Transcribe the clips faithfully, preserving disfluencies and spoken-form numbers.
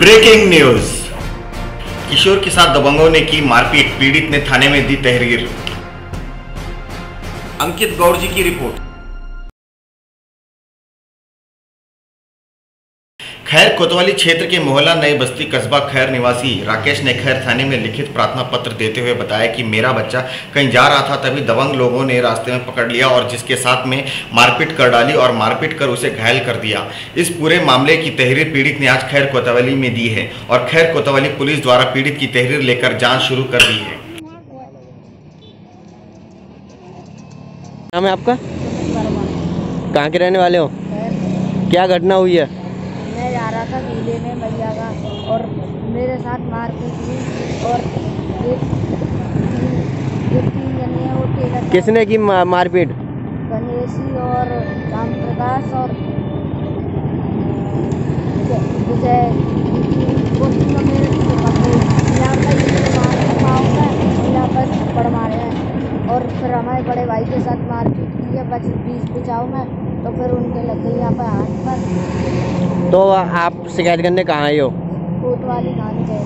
Breaking news. किशोर के साथ दबंगों ने की मारपीट, पीड़ित ने थाने में दी तहरीर। अंकित गौर जी की रिपोर्ट। खैर कोतवाली क्षेत्र के मोहल्ला नई बस्ती कस्बा खैर निवासी राकेश ने खैर थाने में लिखित प्रार्थना पत्र देते हुए बताया कि मेरा बच्चा कहीं जा रहा था, तभी दबंग लोगों ने रास्ते में पकड़ लिया और जिसके साथ में मारपीट कर डाली और मारपीट कर उसे घायल कर दिया। इस पूरे मामले की तहरीर पीड़ित ने आज खैर कोतवाली में दी है और खैर कोतवाली पुलिस द्वारा पीड़ित की तहरीर लेकर जाँच शुरू कर दी है। नाम है आपका? कहाँ के रहने वाले हो? क्या घटना हुई है? मैं जा रहा था मेले में मैया का और मेरे साथ मारपीट हुई और एक तीन जने हैं वो टेलर। किसने की मारपीट? गणेशी और राम प्रकाश और विजय पड़ मारे हैं और फिर हमारे बड़े भाई के साथ मारपीट की है। बच बीच बचाओ मैं तो फिर उनके लग गई यहाँ पर हाथ पर। तो आप शिकायत करने कहाँ आए हो? कोतवाली थाने गए।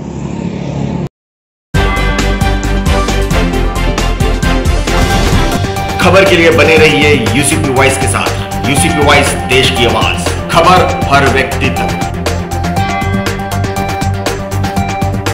खबर के लिए बने रहिए यूसीपी वॉइस के साथ। यूसीपी वॉइस देश की आवाज, खबर हर व्यक्ति तक।